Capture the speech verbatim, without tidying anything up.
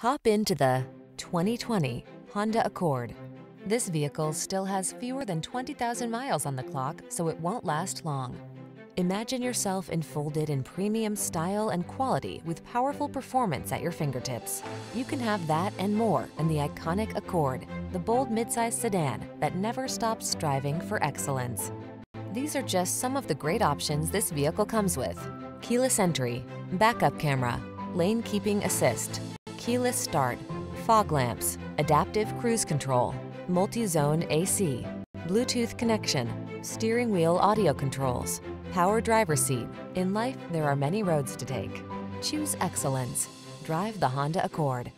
Hop into the twenty twenty Honda Accord. This vehicle still has fewer than twenty thousand miles on the clock, so it won't last long. Imagine yourself enfolded in premium style and quality with powerful performance at your fingertips. You can have that and more in the iconic Accord, the bold midsize sedan that never stops striving for excellence. These are just some of the great options this vehicle comes with: keyless entry, backup camera, lane keeping assist, keyless start, fog lamps, adaptive cruise control, multi-zone A C, Bluetooth connection, steering wheel audio controls, power driver's seat. In life, there are many roads to take. Choose excellence. Drive the Honda Accord.